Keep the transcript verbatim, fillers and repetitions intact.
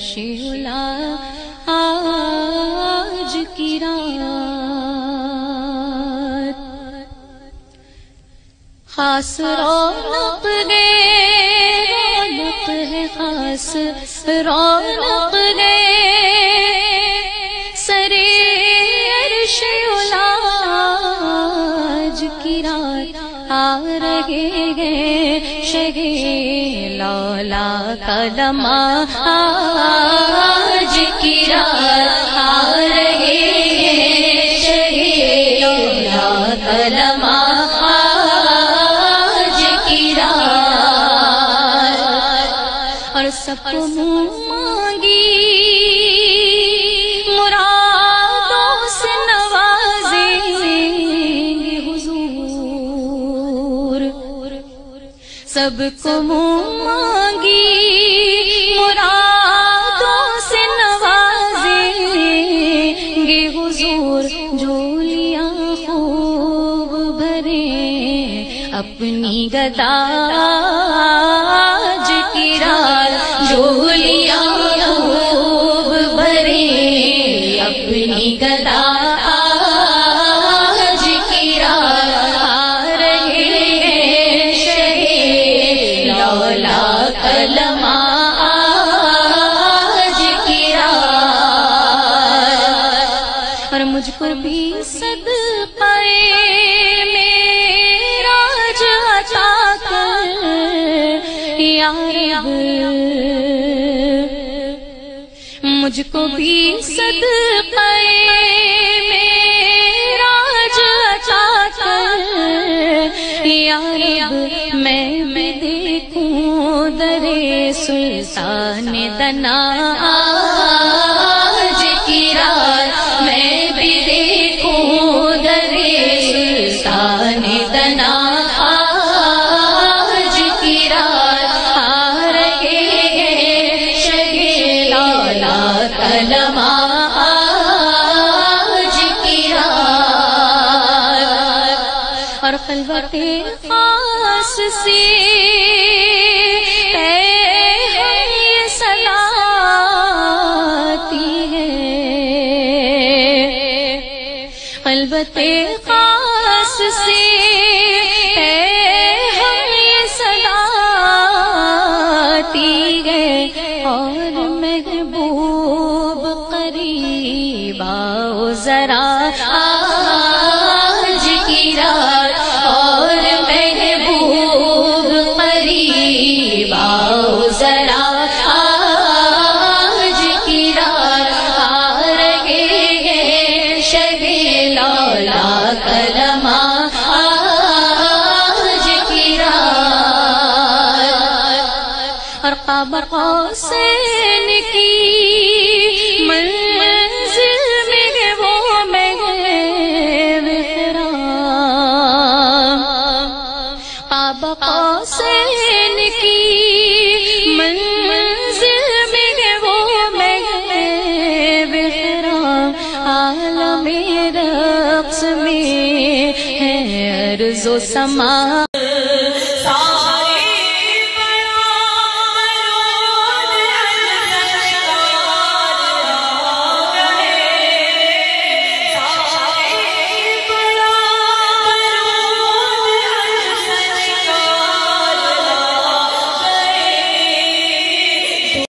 शोला आज की रात खास रौनक गए रौनक है खास रौनक गए सरे अर्श उला आज की रात आ रहे गए शगे लौला कलमा आज की रात आ रहे गए शगे लौला कलमा आज की रात और सबको मांगी सबको मुँह मांगी मुरादों से नवाजेंगे हुजूर झोलियाँ खूब भरे अपनी गदा आज की रात झोलियाँ खूब भरे अपनी गदा मुझ पर भी सद पाए मेरा अता कर या रब मुझको भी सद पाए मेरा अता कर या रब मैं मैं देखूं दरे सुल्तान दना आज की रात और खलवते खास से ये सलाती है खलवते खास से ये सलाती है और महबूब करीब आओ जरा आज की रात हुसैन की मंजिल में है वो महव ख़राम बाबा हुसैन की मंजिल में है वो महव ख़राम आलम-ए-रक़्स में है अर्ज़ो समा।